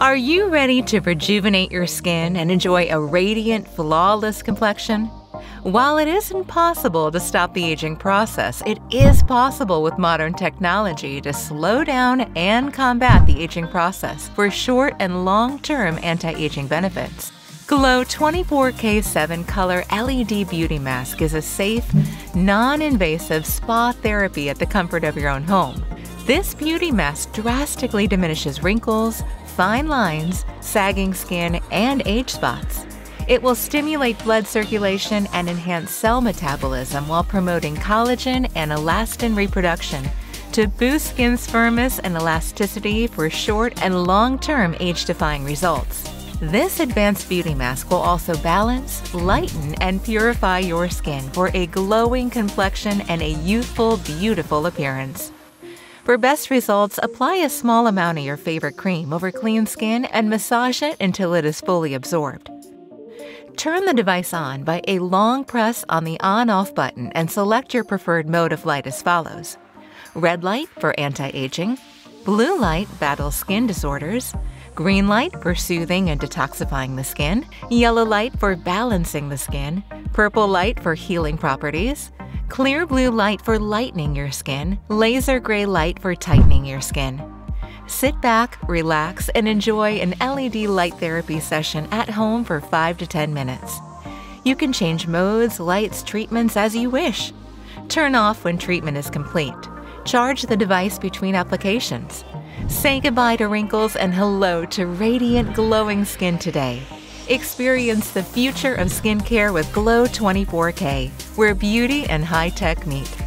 Are you ready to rejuvenate your skin and enjoy a radiant, flawless complexion? While it isn't possible to stop the aging process, it is possible with modern technology to slow down and combat the aging process for short and long-term anti-aging benefits. GLO24K7 Color LED Beauty Mask is a safe, non-invasive spa therapy at the comfort of your own home. This beauty mask drastically diminishes wrinkles, fine lines, sagging skin, and age spots. It will stimulate blood circulation and enhance cell metabolism while promoting collagen and elastin reproduction to boost skin's firmness and elasticity for short and long-term age-defying results. This advanced beauty mask will also balance, lighten, and purify your skin for a glowing complexion and a youthful, beautiful appearance. For best results, apply a small amount of your favorite cream over clean skin and massage it until it is fully absorbed. Turn the device on by a long press on the on-off button and select your preferred mode of light as follows: red light for anti-aging, blue light battles skin disorders, green light for soothing and detoxifying the skin, yellow light for balancing the skin, purple light for healing properties, clear blue light for lightening your skin, laser gray light for tightening your skin. Sit back, relax, and enjoy an LED light therapy session at home for 5 to 10 minutes. You can change modes, lights, treatments as you wish. Turn off when treatment is complete. Charge the device between applications. Say goodbye to wrinkles and hello to radiant, glowing skin today. Experience the future of skincare with GLO24K, where beauty and high tech meet.